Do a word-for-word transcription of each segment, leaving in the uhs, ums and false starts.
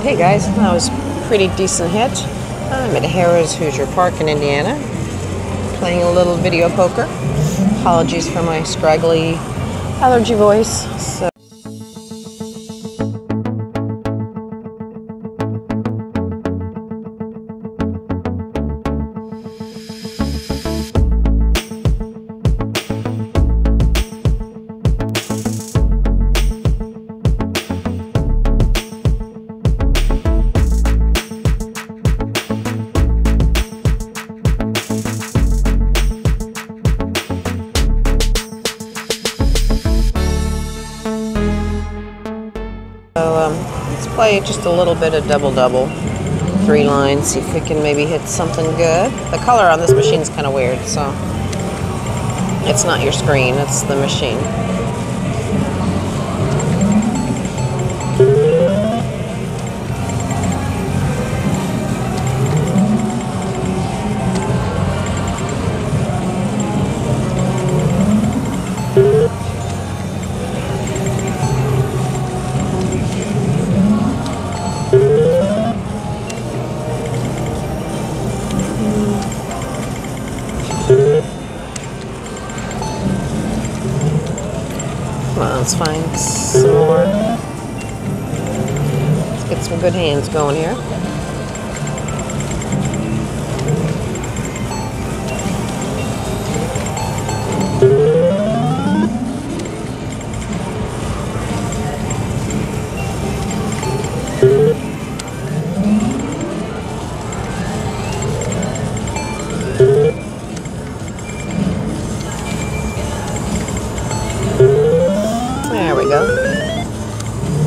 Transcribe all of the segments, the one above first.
right, hey guys, that was a pretty decent hit. I'm at Harrah's Hoosier Park in Indiana, playing a little video poker. Apologies for my scraggly allergy voice. So So um, let's play just a little bit of double-double, three lines, see if we can maybe hit something good. The color on this machine is kind of weird, so it's not your screen, it's the machine. Well, let's find some more. Let's get some good hands going here.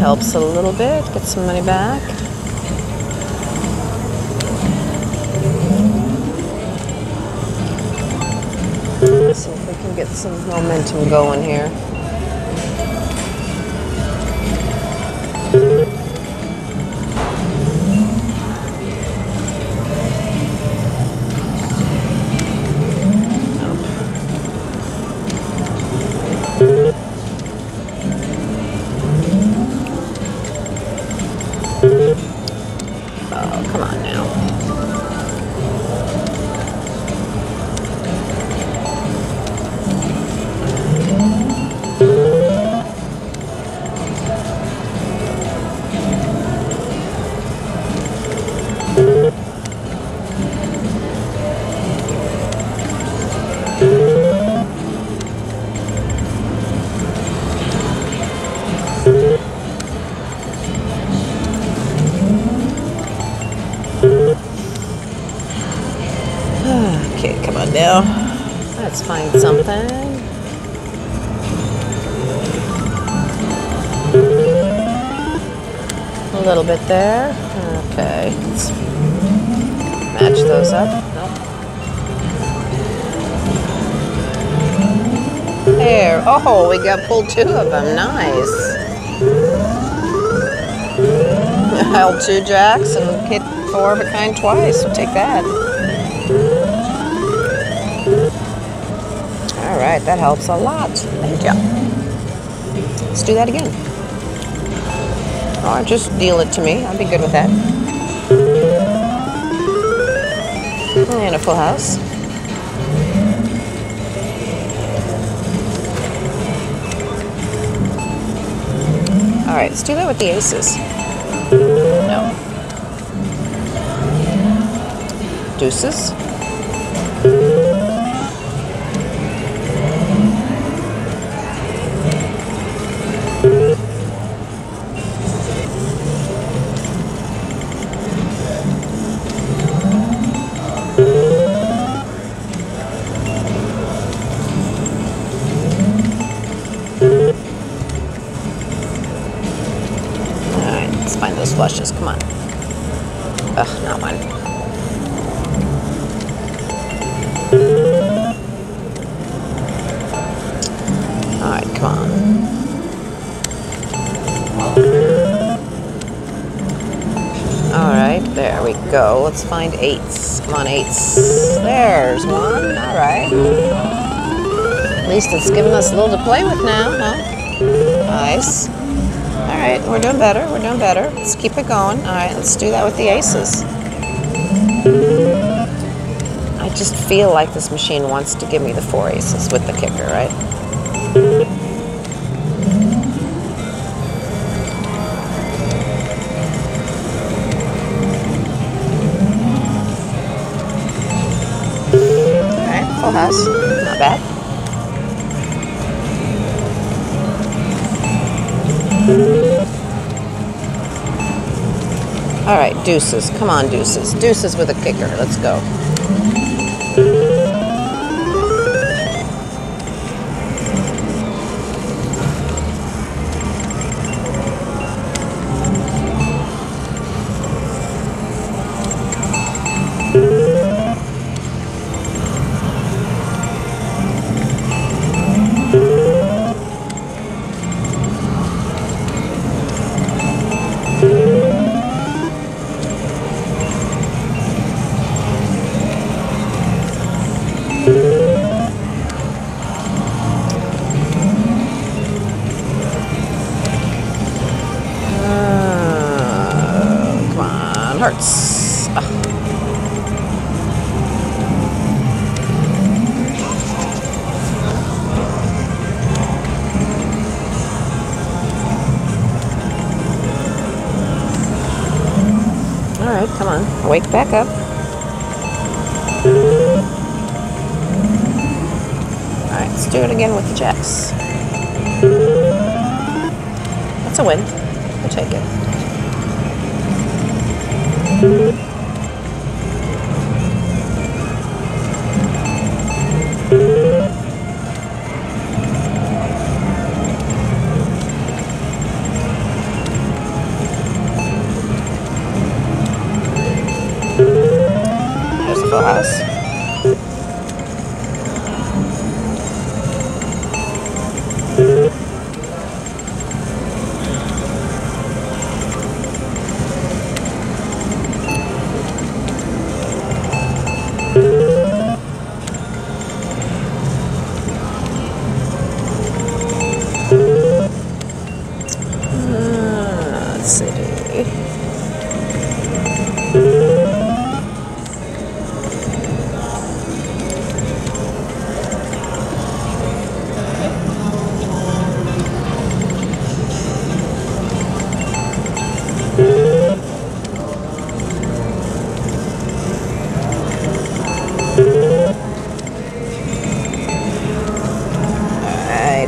Helps a little bit, get some money back. Let's see if we can get some momentum going here. Come on now. Okay, come on now. Let's find something. A little bit there. Okay, let's match those up. Nope. There. Oh, we got pulled two of them. Nice. Held two jacks and hit four of a kind twice. We'll take that. All right, that helps a lot. Thank you. Let's do that again. Or just deal it to me. I'll be good with that. And a full house. All right, let's do that with the aces. No. Deuces. Find those flushes, come on. Ugh, not one. All right, come on. All right, there we go. Let's find eights. Come on, eights. There's one, all right. At least it's giving us a little to play with now, huh? Nice. right, we're doing better, we're doing better. Let's keep it going. All right, let's do that with the aces. I just feel like this machine wants to give me the four aces with the kicker, right? All right, full house, not bad. All right, deuces. Come on, deuces. Deuces with a kicker. Let's go. Hurts. Oh. All right, come on, wake back up. All right, let's do it again with the jacks. That's a win. We'll take it. There's a full house.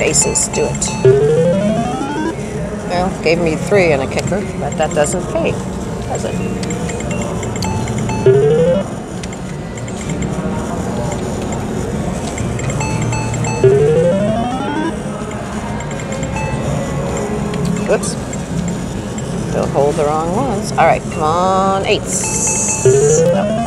Aces, do it. Well, gave me three and a kicker, but that doesn't pay, does it? Whoops. Don't hold the wrong ones. All right, come on, eights. No.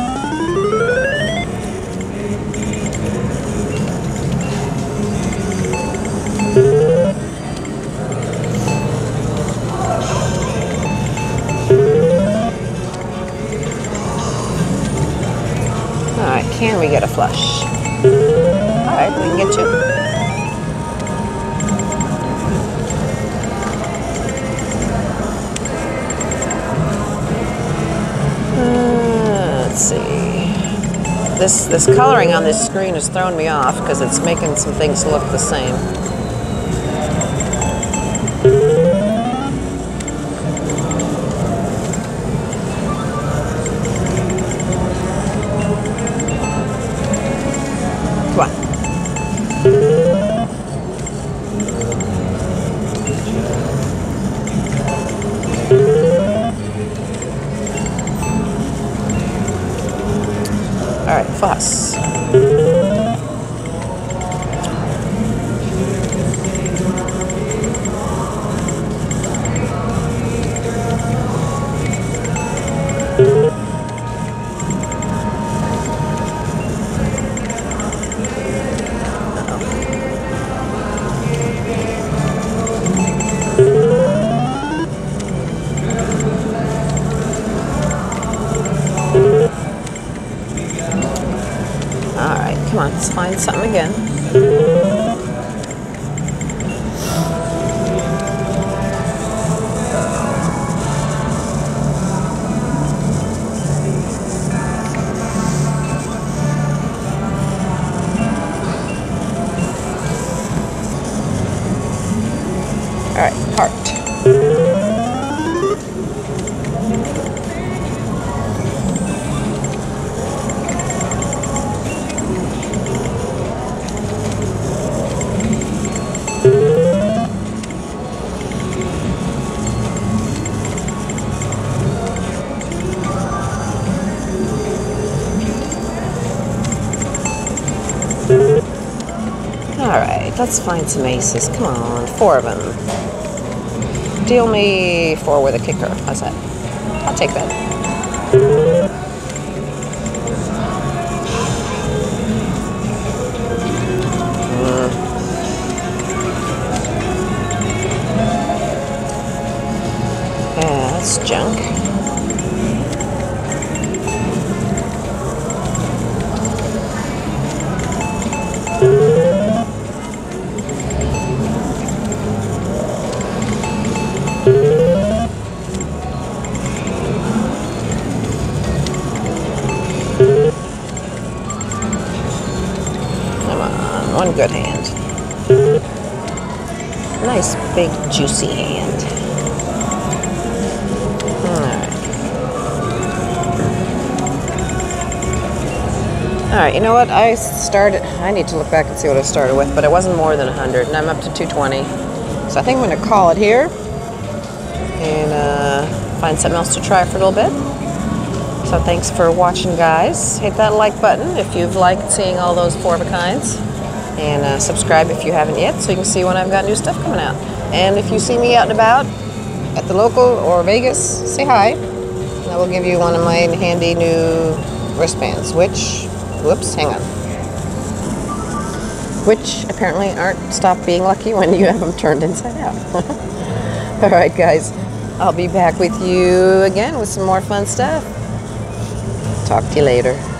Can we get a flush? All right, we can get two. Uh, let's see. This this coloring on this screen is throwing me off because it's making some things look the same. Alright, fuss. Let's find something again. Alright, let's find some aces. Come on, four of them. Deal me four with a kicker. How's that? I'll take that. Mm. Yeah, that's junk. One good hand. Nice big juicy hand. Alright. Alright, you know what? I started, I need to look back and see what I started with, but it wasn't more than one hundred, and I'm up to two twenty. So I think I'm going to call it here and uh, find something else to try for a little bit. So thanks for watching, guys. Hit that like button if you've liked seeing all those four-of-a-kinds. And uh, subscribe if you haven't yet so you can see when I've got new stuff coming out. And if you see me out and about at the local or Vegas, say hi. And I will give you one of my handy new wristbands, which, whoops, hang on. Which apparently aren't stopped being lucky when you have them turned inside out. All right, guys. I'll be back with you again with some more fun stuff. Talk to you later.